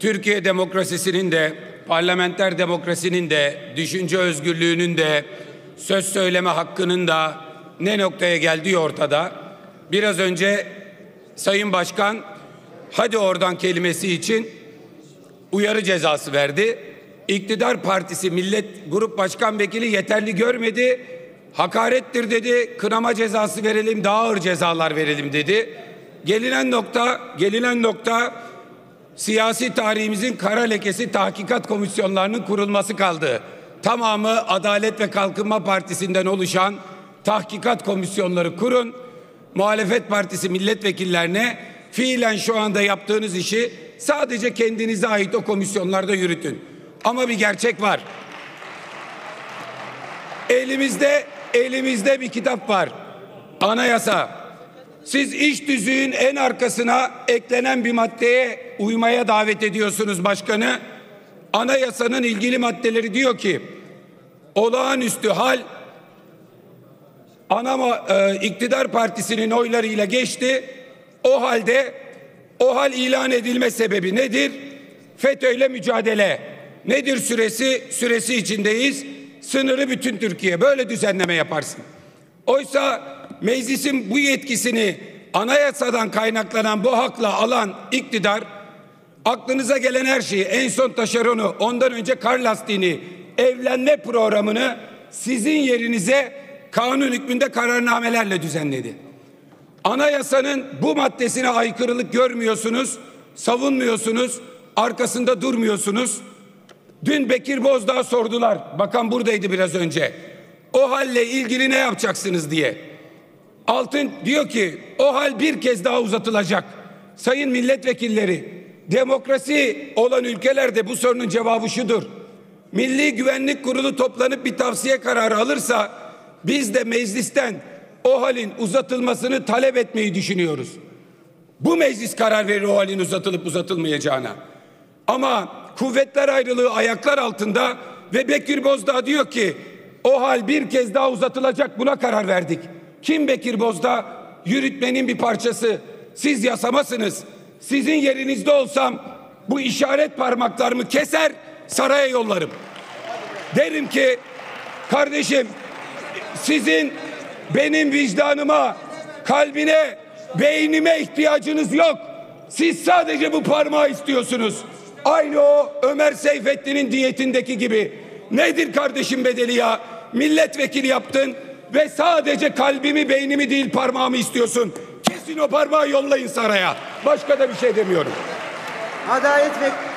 Türkiye demokrasisinin de, parlamenter demokrasinin de, düşünce özgürlüğünün de, söz söyleme hakkının da ne noktaya geldiği ortada. Biraz önce Sayın Başkan "hadi oradan" kelimesi için uyarı cezası verdi. İktidar partisi millet grup başkan vekili yeterli görmedi. Hakarettir dedi, kınama cezası verelim, daha ağır cezalar verelim dedi. Gelinen nokta siyasi tarihimizin kara lekesi tahkikat komisyonlarının kurulması kaldı. Tamamı Adalet ve Kalkınma Partisi'nden oluşan tahkikat komisyonları kurun. Muhalefet partisi milletvekillerine fiilen şu anda yaptığınız işi sadece kendinize ait o komisyonlarda yürütün. Ama bir gerçek var. Elimizde bir kitap var. Anayasa. Siz iç düzüğün en arkasına eklenen bir maddeye uymaya davet ediyorsunuz başkanı. Anayasanın ilgili maddeleri diyor ki olağanüstü hal iktidar partisinin oylarıyla geçti. O hal ilan edilme sebebi nedir? FETÖ ile mücadele. Nedir süresi? Süresi içindeyiz. Sınırı bütün Türkiye. Böyle düzenleme yaparsın. Oysa meclisin bu yetkisini anayasadan kaynaklanan bu hakla alan iktidar aklınıza gelen her şeyi, en son taşeronu, ondan önce kar lastiğini, evlenme programını sizin yerinize kanun hükmünde kararnamelerle düzenledi. Anayasanın bu maddesine aykırılık görmüyorsunuz, savunmuyorsunuz, arkasında durmuyorsunuz. Dün Bekir Bozdağ sordular, bakan buradaydı biraz önce. O halle ilgili ne yapacaksınız diye. Altın diyor ki o hal bir kez daha uzatılacak. Sayın milletvekilleri, demokrasi olan ülkelerde bu sorunun cevabı şudur. Milli Güvenlik Kurulu toplanıp bir tavsiye kararı alırsa biz de meclisten o halin uzatılmasını talep etmeyi düşünüyoruz. Bu meclis karar verir o halin uzatılıp uzatılmayacağına. Ama kuvvetler ayrılığı ayaklar altında ve Bekir Bozdağ diyor ki o hal bir kez daha uzatılacak, buna karar verdik. Kim Bekir Bozdağ? Yürütmenin bir parçası. Siz yasamasınız. Sizin yerinizde olsam bu işaret parmaklarımı keser, saraya yollarım. Derim ki kardeşim, sizin benim vicdanıma, kalbine, beynime ihtiyacınız yok. Siz sadece bu parmağı istiyorsunuz. Aynı o Ömer Seyfettin'in diyetindeki gibi. Nedir kardeşim bedeli ya? Milletvekili yaptın ve sadece kalbimi, beynimi değil parmağımı istiyorsun. Kesin o parmağı yollayın saraya. Başka da bir şey demiyorum. Adalet ve